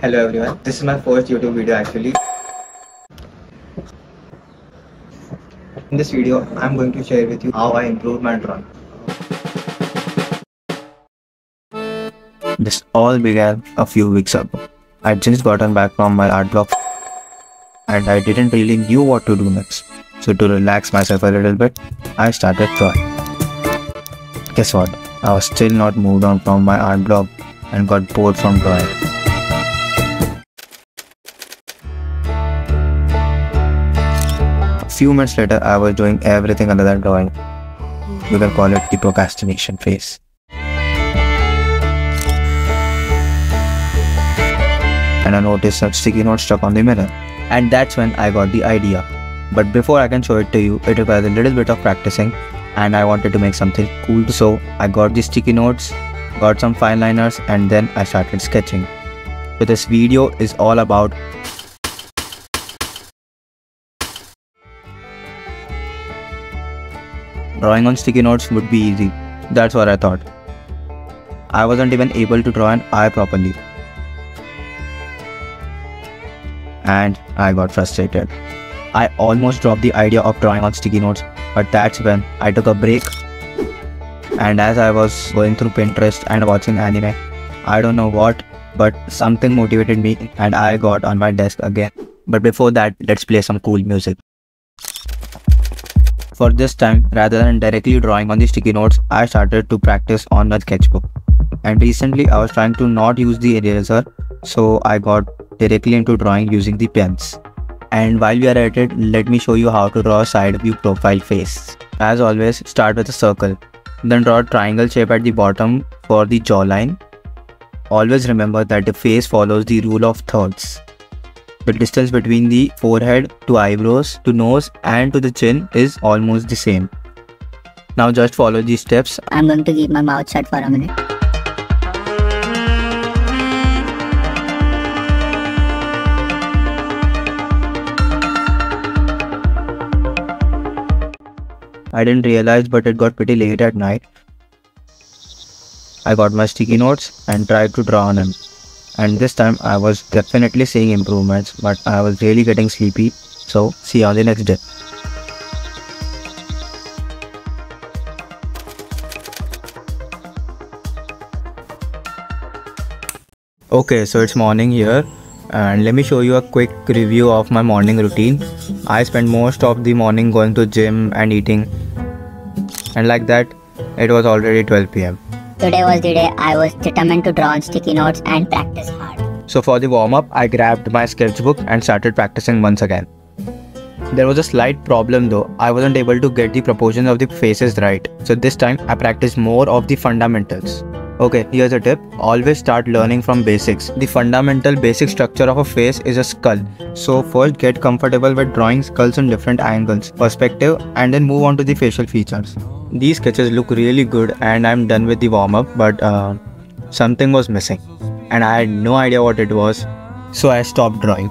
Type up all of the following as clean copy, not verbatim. Hello everyone, this is my first YouTube video actually. In this video, I'm going to share with you how I improved my drawing. This all began a few weeks ago. I'd just gotten back from my art block and I didn't really knew what to do next. So to relax myself a little bit, I started drawing. Guess what? I was still not moved on from my art block and got bored from drawing. A few minutes later, I was doing everything other than drawing. You can call it the procrastination phase. And I noticed some sticky notes stuck on the mirror. And that's when I got the idea. But before I can show it to you, it requires a little bit of practicing, and I wanted to make something cool, so I got the sticky notes, got some fine liners, and then I started sketching. So this video is all about drawing on sticky notes would be easy. That's what I thought. I wasn't even able to draw an eye properly, and I got frustrated. I almost dropped the idea of drawing on sticky notes, but that's when I took a break. And as I was going through Pinterest and watching anime, I don't know what, but something motivated me and I got on my desk again. But before that, let's play some cool music. For this time, rather than directly drawing on the sticky notes, I started to practice on a sketchbook. And recently I was trying to not use the eraser, so I got directly into drawing using the pens. And while we are at it, let me show you how to draw a side view profile face. As always, start with a circle. Then draw a triangle shape at the bottom for the jawline. Always remember that the face follows the rule of thirds. The distance between the forehead to eyebrows to nose and to the chin is almost the same. Now just follow these steps. I'm going to keep my mouth shut for a minute. I didn't realize, but it got pretty late at night. I got my sticky notes and tried to draw on them. And this time I was definitely seeing improvements, but I was really getting sleepy. So see you on the next day. Okay, so it's morning here. And let me show you a quick review of my morning routine. I spent most of the morning going to gym and eating, and like that, it was already 12 p.m. Today was the day I was determined to draw on sticky notes and practice hard. So for the warm-up, I grabbed my sketchbook and started practicing once again. There was a slight problem though. I wasn't able to get the proportions of the faces right. So this time, I practiced more of the fundamentals. Okay, here's a tip. Always start learning from basics. The fundamental basic structure of a face is a skull. So first get comfortable with drawing skulls in different angles, perspective, and then move on to the facial features. These sketches look really good and I'm done with the warm-up, but something was missing and I had no idea what it was. So I stopped drawing.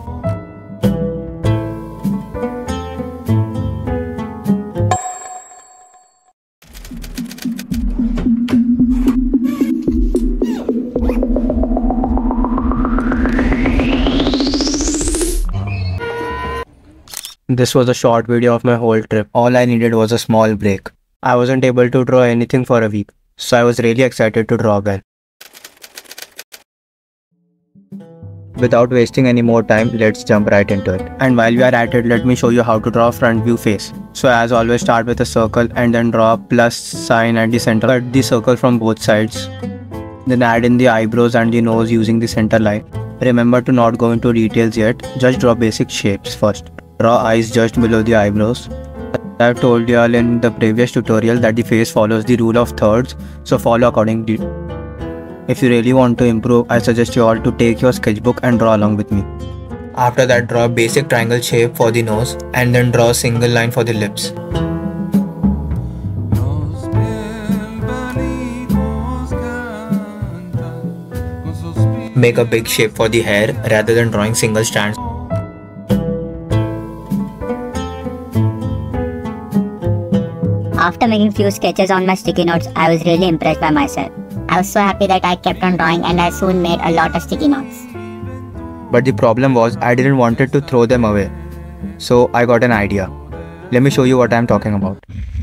This was a short video of my whole trip. All I needed was a small break. I wasn't able to draw anything for a week, so I was really excited to draw again. Without wasting any more time, let's jump right into it. And while we are at it, let me show you how to draw a front view face. So as always, start with a circle and then draw a plus sign at the center. Cut the circle from both sides. Then add in the eyebrows and the nose using the center line. Remember to not go into details yet, just draw basic shapes first. Draw eyes just below the eyebrows. I've told you all in the previous tutorial that the face follows the rule of thirds, so follow accordingly. If you really want to improve, I suggest you all to take your sketchbook and draw along with me. After that, draw a basic triangle shape for the nose and then draw a single line for the lips. Make a big shape for the hair rather than drawing single strands. After making few sketches on my sticky notes, I was really impressed by myself. I was so happy that I kept on drawing, and I soon made a lot of sticky notes. But the problem was I didn't want to throw them away. So I got an idea. Let me show you what I am talking about.